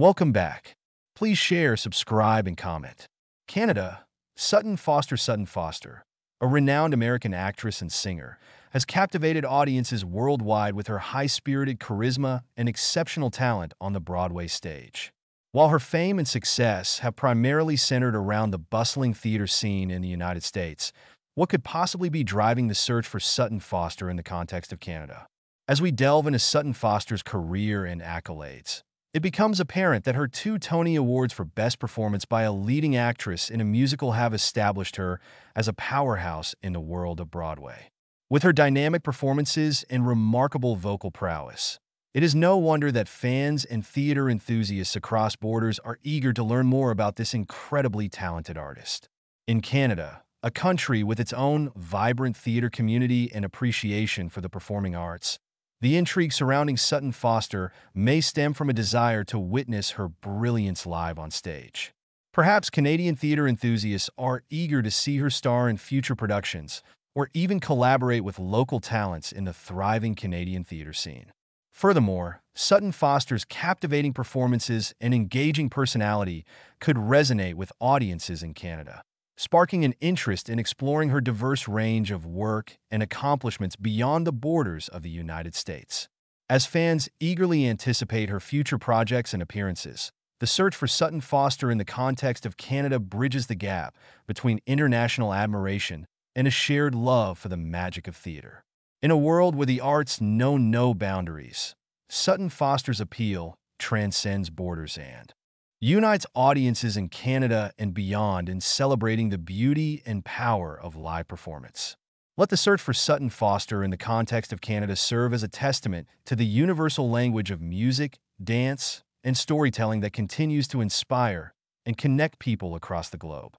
Welcome back. Please share, subscribe, and comment. Canada. Sutton Foster, a renowned American actress and singer, has captivated audiences worldwide with her high-spirited charisma and exceptional talent on the Broadway stage. While her fame and success have primarily centered around the bustling theater scene in the United States, what could possibly be driving the search for Sutton Foster in the context of Canada? As we delve into Sutton Foster's career and accolades, it becomes apparent that her 2 Tony Awards for Best Performance by a Leading Actress in a Musical have established her as a powerhouse in the world of Broadway. With her dynamic performances and remarkable vocal prowess, it is no wonder that fans and theater enthusiasts across borders are eager to learn more about this incredibly talented artist. In Canada, a country with its own vibrant theater community and appreciation for the performing arts, the intrigue surrounding Sutton Foster may stem from a desire to witness her brilliance live on stage. Perhaps Canadian theater enthusiasts are eager to see her star in future productions or even collaborate with local talents in the thriving Canadian theater scene. Furthermore, Sutton Foster's captivating performances and engaging personality could resonate with audiences in Canada, sparking an interest in exploring her diverse range of work and accomplishments beyond the borders of the United States. As fans eagerly anticipate her future projects and appearances, the search for Sutton Foster in the context of Canada bridges the gap between international admiration and a shared love for the magic of theater. In a world where the arts know no boundaries, Sutton Foster's appeal transcends borders and unites audiences in Canada and beyond in celebrating the beauty and power of live performance. Let the search for Sutton Foster in the context of Canada serve as a testament to the universal language of music, dance, and storytelling that continues to inspire and connect people across the globe.